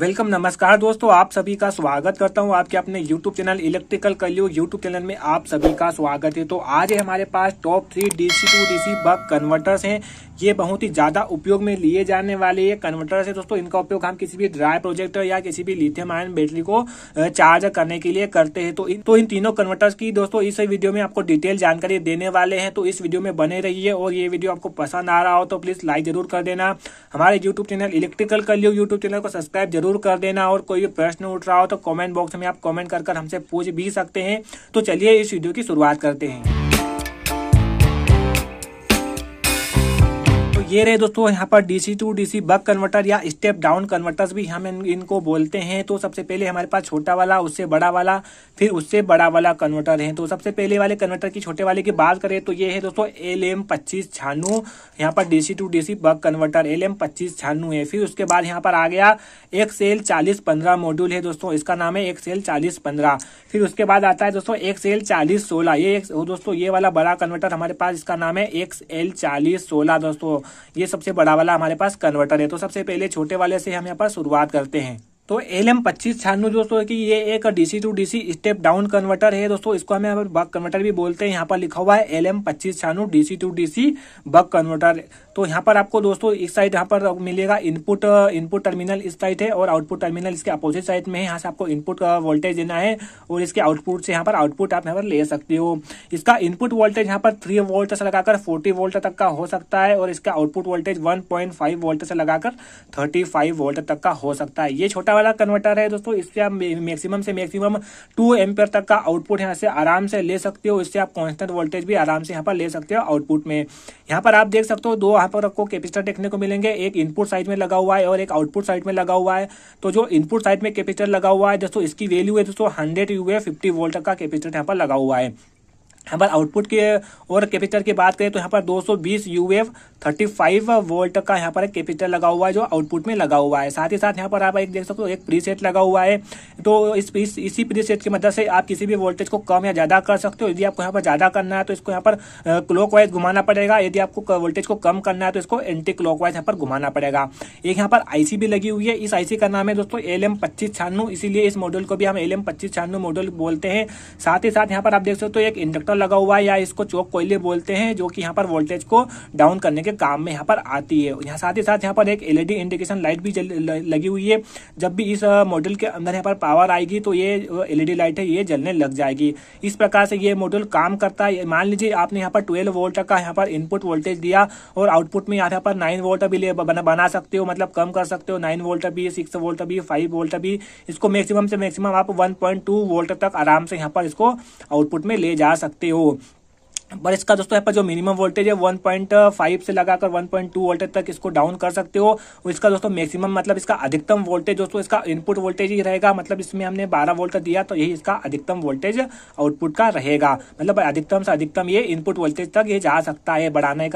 Welcome, नमस्कार दोस्तों, आप सभी का स्वागत करता हूं आपके अपने YouTube channel electrical Kalyug YouTube channel में। आप सभी का स्वागत है। तो आज हमारे पास top 3 DC to DC buck converters हैं। ये बहुत ही ज्यादा उपयोग में लिए जाने वाले ये कन्वर्टर्स है दोस्तों। इनका उपयोग हम किसी भी ड्राई प्रोजेक्टर या किसी भी लिथियम आयन बैटरी को चार्ज करने के लिए करते हैं। तो इन तीनों कन्वर्टर्स की दोस्तों इस वीडियो में आपको डिटेल जानकारी देने वाले हैं। तो इस वीडियो में बने रहिए और ये वीडियो आपको पसंद आ रहा हो तो प्लीज लाइक जरूर कर देना। हमारे YouTube channel electrical Kalyug YouTube channel को सब्सक्राइब जरूर कर देना और कोई भी प्रश्न उठ रहा हो तो कमेंट बॉक्स में आप कमेंट कर हमसे पूछ भी सकते हैं। तो चलिए इस वीडियो की शुरुआत करते हैं। ये रहे दोस्तों यहाँ पर DC to DC buck converter या स्टेप डाउन कन्वर्टर्स भी हम इनको बोलते हैं। तो सबसे पहले हमारे पास छोटा वाला, उससे बड़ा वाला, फिर उससे बड़ा वाला कन्वर्टर है। तो सबसे पहले वाले कन्वर्टर की, छोटे वाले की बात करें तो ये है दोस्तों LM2596। यहाँ पर DC to DC buck converter LM2596 है। फिर उसके बाद यहाँ पर आ गया XL4015 मॉड्यूल है दोस्तों, इसका नाम है XL4015। फिर उसके बाद आता है दोस्तों XL4016। ये दोस्तों ये वाला बड़ा कन्वर्टर हमारे पास, इसका नाम है XL4016 दोस्तों। ये सबसे बड़ा वाला हमारे पास कन्वर्टर है। तो सबसे पहले छोटे वाले से हम यहाँ पर शुरुआत करते हैं। तो LM2596 दोस्तों कि ये एक DC to DC step down converter है दोस्तों। इसको हम यहाँ पर बक कन्वर्टर भी बोलते हैं। यहाँ पर लिखा हुआ है LM2596 DC to DC buck converter. तो यहाँ पर आपको दोस्तों एक साइड यहाँ पर मिलेगा इनपुट टर्मिनल इस साइड है और आउटपुट टर्मिनल इसके अपोजिट साइड में है। यहाँ से आपको इनपुट वोल्टेज देना है और इसके आउटपुट से यहाँ पर आउटपुट आप यहाँ पर ले सकते हो। इसका इनपुट वोल्टेज यहाँ पर 3 वोल्ट से लगाकर 40 वोल्ट तक का हो सकता है और इसका आउटपुट वोल्टेज 1.5 वोल्ट से लगाकर 35 वोल्ट तक का हो सकता है। ये छोटा वाला कन्वर्टर है दोस्तों। इससे आप मैक्सिमम से मैक्सिमम 2 एम्पियर तक का आउटपुट यहाँ से आराम से ले सकते हो। इससे आप कांस्टेंट वोल्टेज भी आराम से यहाँ पर ले सकते हो आउटपुट में। यहाँ पर आप देख सकते हो दो यहाँ पर आपको कैपेसिटर देखने को मिलेंगे, एक इनपुट साइड में लगा हुआ है और एक आउटपुट साइड में लगा हुआ है। तो जो इनपुट साइड में कैपेसिटर लगा हुआ है दोस्तों इसकी वैल्यू है दोस्तों 100 U है। 50 वोल्ट तक का कैपेसिटर यहाँ पर लगा हुआ है। यहाँ पर आउटपुट के और कैपेसिटर की बात करें तो यहाँ पर 220 UF 35 वोल्ट का यहाँ पर एक कैपेसिटर लगा हुआ है जो आउटपुट में लगा हुआ है। साथ ही साथ यहाँ पर आप एक देख सकते हो एक प्रीसेट लगा हुआ है। तो इसी प्रीसेट की मदद से आप किसी भी वोल्टेज को कम या ज़्यादा कर सकते हो। यदि आपको यहाँ पर ज़्यादा करना है तो इसको यहाँ पर क्लॉकवाइज घुमाना पड़ेगा। यदि आपको वोल्टेज को कम करना है तो इसको एंटी क्लॉकवाइज यहाँ पर घुमाना पड़ेगा। एक यहाँ पर IC भी लगी हुई है। इस IC का नाम है दोस्तों LM2596, इसीलिए इस मॉडल को भी हम LM2596 मॉडल बोलते हैं। साथ ही साथ यहाँ पर आप देख सकते हो एक इंडक्टर लगा हुआ है या इसको चोक कोयले बोलते हैं, जो कि यहाँ पर वोल्टेज को डाउन करने के काम में यहाँ पर आती है। यहाँ साथ ही साथ यहाँ पर एक LED इंडिकेशन लाइट भी लगी हुई है। जब भी इस मॉडल के अंदर यहाँ पर पावर आएगी तो ये LED लाइट है ये जलने लग जाएगी। इस प्रकार से ये मॉडल काम करता है। मान लीजिए आपने यहाँ पर 12 वोल्ट का यहाँ पर इनपुट वोल्टेज दिया और आउटपुट में आप यहाँ पर 9 वोल्ट भी बना सकते हो, मतलब कम कर सकते हो। 9 वोल्ट भी, 6 वोल्ट भी, 5 वोल्ट भी, इसको मैक्सिमम से मैक्सिमम आप 1.2 वोल्ट तक आराम से यहाँ पर इसको आउटपुट में ले जा सकते हो। पर इसका दोस्तों यहाँ पर जो मिनिमम वोल्टेज है 1.5 से लगाकर 1.2 वोल्ट तक इसको डाउन कर सकते हो। और इसका दोस्तों मैक्सिमम मतलब इसका अधिकतम वोल्टेज दोस्तों इसका इनपुट वोल्टेज ही रहेगा। मतलब इसमें हमने 12 वोल्ट दिया तो यही इसका अधिकतम वोल्टेज आउटपुट का रहेगा। मतलब अधिकतम से अधिकतम ये इनपुट वोल्टेज तक ये जा सकता है। बढ़ाने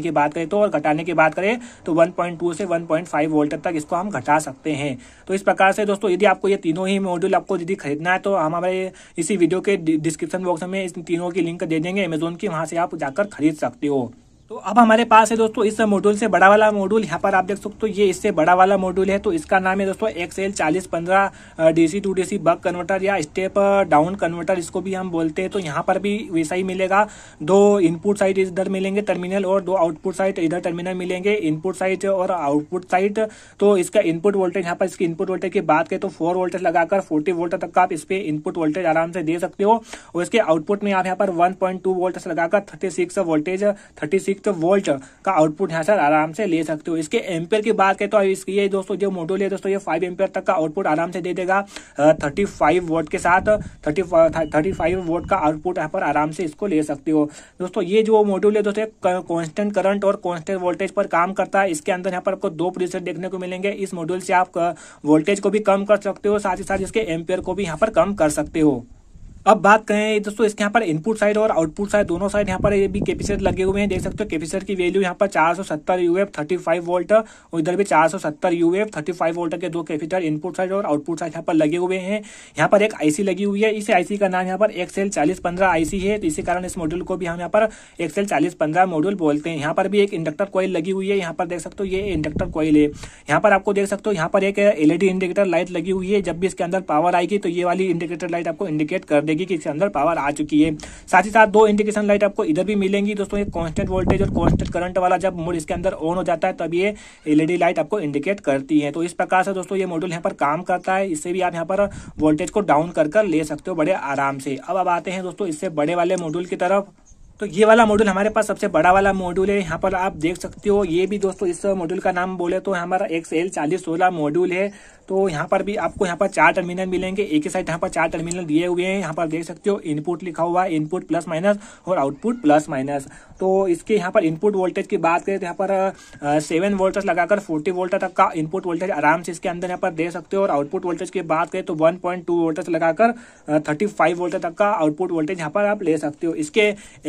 की बात करें तो और घटाने की बात करें तो 1.2 से 1.5 वोल्ट तक इसको हम घटा सकते हैं। तो इस प्रकार से दोस्तों यदि आपको ये तीनों ही मॉड्यूल आपको यदि खरीदना है तो हमारे इसी वीडियो के डिस्क्रिप्शन बॉक्स में इस तीनों की लिंक दे देंगे Amazon की, वहां से आप जाकर खरीद सकते हो। तो अब हमारे पास है दोस्तों इस मॉड्यूल से बड़ा वाला मॉड्यूल। यहाँ पर आप देख सकते हो ये इससे बड़ा वाला मॉड्यूल है। तो इसका नाम है दोस्तों XL4015 DC to DC buck converter या स्टेप डाउन कन्वर्टर, इसको भी हम बोलते हैं। तो यहाँ पर भी वैसा ही मिलेगा, 2 इनपुट साइड इधर मिलेंगे टर्मिनल और 2 आउटपुट साइड इधर टर्मिनल मिलेंगे, इनपुट साइड और आउटपुट साइड। तो इसका इनपुट वोल्टेज यहाँ पर इसकी इनपुट वोल्टेज की बात करें तो 4 वोल्ट लगाकर 40 वोल्ट तक का आप इस पर इनपुट वोल्टेज आराम से दे सकते हो। और इसके आउटपुट में आप यहाँ पर 1.2 वोल्ट से लगाकर 36 वोल्ट का आउटपुट यहाँ से आराम से ले सकते हो। इसके एम्पियर की बात करें तो ये दोस्तों जो मॉड्यूल है दोस्तों ये 5 एम्पियर तक का आउटपुट आराम से दे देगा। 35 वोल्ट के साथ 35 वोल्ट का आउटपुट यहाँ पर आराम से इसको ले सकते हो दोस्तों। ये जो मॉड्यूल है दोस्तों कांस्टेंट करंट और कांस्टेंट वोल्टेज पर काम करता है। इसके अंदर यहाँ पर आपको 2 प्रीसेट देखने को मिलेंगे। इस मॉड्यूल से आप वोल्टेज को भी कम कर सकते हो, साथ ही साथ इसके एम्पियर को भी यहाँ पर कम कर सकते हो। अब बात करें दोस्तों इसके यहाँ पर इनपुट साइड और आउटपुट साइड दोनों साइड यहाँ पर ये भी कैपेसिटर लगे हुए हैं, देख सकते हो। कैपेसिटर की वैल्यू यहाँ पर 470 यूएफ 35 वोल्ट और इधर भी 470 यूएफ 35 वोल्ट के दो कैपेसिटर इनपुट साइड और आउटपुट साइड यहाँ पर लगे हुए हैं। यहाँ पर एक आईसी लगी हुई है, इस आईसी का नाम यहाँ पर XL4015 आईसी है, तो इसी कारण इस मॉड्यूल को भी हम यहाँ पर XL4015 मॉड्यूल बोलते हैं। यहाँ पर भी एक इंडक्टर कॉइल लगी हुई है, यहाँ पर देख सकते हो ये इंडक्टर कॉइल है। यहाँ पर आपको देख सकते हो यहाँ पर एक एलईडी इंडिकेटर लाइट लगी हुई है, जब भी इसके अंदर पावर आएगी तो ये वाली इंडिकेटर लाइट आपको इंडिकेट कर देगी कि इसके अंदर पावर आ चुकी है। साथ ही साथ दो इंडिकेशन लाइट आपको इधर भी मिलेंगी दोस्तों, एक कांस्टेंट वोल्टेज और कांस्टेंट करंट वाला जब मोड इसके अंदर ऑन हो जाता है तब ये एलईडी लाइट आपको इंडिकेट करती है। तो इस प्रकार से दोस्तों ये मॉड्यूल यहाँ पर काम करता है, इससे भी आप यहाँ पर वोल्टेज को डाउन कर ले सकते हो बड़े आराम से। अब आते हैं दोस्तों इससे बड़े वाले मॉड्यूल की तरफ। तो ये वाला मॉड्यूल हमारे पास सबसे बड़ा वाला मॉड्यूल है, यहाँ पर आप देख सकते हो। ये भी दोस्तों इस मॉड्यूल का नाम बोले तो हमारा XL4016 मॉड्यूल है। तो यहाँ पर भी आपको यहाँ पर 4 टर्मिनल मिलेंगे, एक ही साइड यहाँ पर 4 टर्मिनल दिए हुए हैं। यहाँ पर देख सकते हो इनपुट लिखा हुआ है, इनपुट प्लस माइनस और आउटपुट प्लस माइनस। तो इसके यहाँ पर इनपुट वोल्टेज की बात करें तो यहाँ पर 7 वोल्ट लगाकर 40 वोल्ट तक का इनपुट वोल्टेज आराम से इसके अंदर यहाँ पर दे सकते हो। और आउटपुट वोल्टेज की बात करें तो 1.2 वोल्ट लगाकर 35 वोल्ट तक का आउटपुट वोल्टेज यहाँ पर आप ले सकते हो। इसके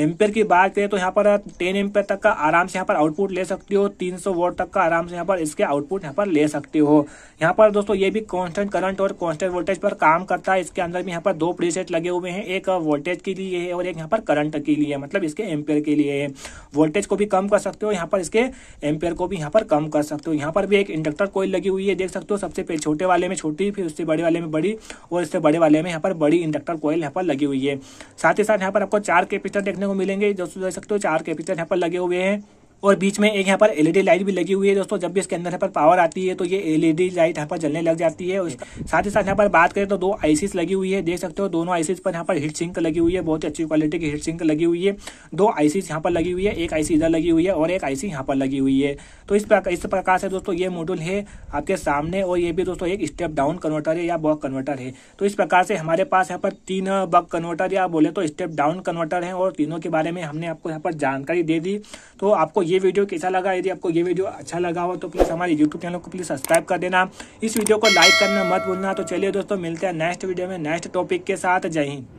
एम्पेयर की बात करें तो यहाँ पर 10 एम्पेयर तक का आराम से यहाँ पर आउटपुट ले सकते हो, 300 वोल्ट तक का आराम से यहाँ पर इसके आउटपुट यहाँ पर ले सकते हो। यहाँ पर तो ये भी कांस्टेंट करंट और कांस्टेंट वोल्टेज पर काम करता है। इसके अंदर भी यहाँ पर दो प्रीसेट लगे हुए हैं, एक वोल्टेज के लिए है और एक यहाँ पर करंट के लिए, मतलब इसके एम्पेयर के लिए है। वोल्टेज को भी कम कर सकते हो, यहाँ पर इसके एम्पेयर को भी यहाँ पर कम कर सकते हो। यहाँ पर भी एक इंडक्टर कॉइल लगी हुई है, देख सकते हो। सबसे छोटे वाले में छोटी, फिर उससे बड़े वाले में बड़ी और इससे बड़े वाले में यहाँ पर बड़ी इंडक्टर कॉइल यहाँ पर लगी हुई है। साथ ही साथ यहाँ पर आपको 4 कैपेसिटर देखने को मिलेंगे दोस्तों, देख सकते हो 4 कैपेसिटर यहाँ पर लगे हुए हैं और बीच में एक यहाँ पर एलईडी लाइट भी लगी हुई है दोस्तों। जब भी इसके अंदर यहाँ पर पावर आती है तो ये एलईडी लाइट यहाँ पर जलने लग जाती है। साथ ही साथ यहाँ पर बात करें तो 2 आईसीस लगी हुई है, देख सकते हो। दोनों आईसीस पर यहाँ पर हीट सिंक लगी हुई है, बहुत ही अच्छी क्वालिटी की हीट सिंक लगी हुई है। 2 आईसीस यहाँ पर लगी हुई है, एक आईसी इधर लगी हुई है और एक आईसी यहाँ पर लगी हुई है। तो इस प्रकार से दोस्तों ये मॉड्यूल है आपके सामने। और ये भी दोस्तों एक स्टेप डाउन कन्वर्टर है या बक कन्वर्टर है। तो इस प्रकार से हमारे पास यहाँ पर 3 बक कन्वर्टर या बोले तो स्टेप डाउन कन्वर्टर है और तीनों के बारे में हमने आपको यहाँ पर जानकारी दे दी। तो आपको ये वीडियो कैसा लगा? यदि आपको ये वीडियो अच्छा लगा हो तो प्लीज़ हमारे YouTube चैनल को प्लीज़ सब्सक्राइब कर देना, इस वीडियो को लाइक करना मत भूलना। तो चलिए दोस्तों, मिलते हैं नेक्स्ट वीडियो में नेक्स्ट टॉपिक के साथ। जय हिंद।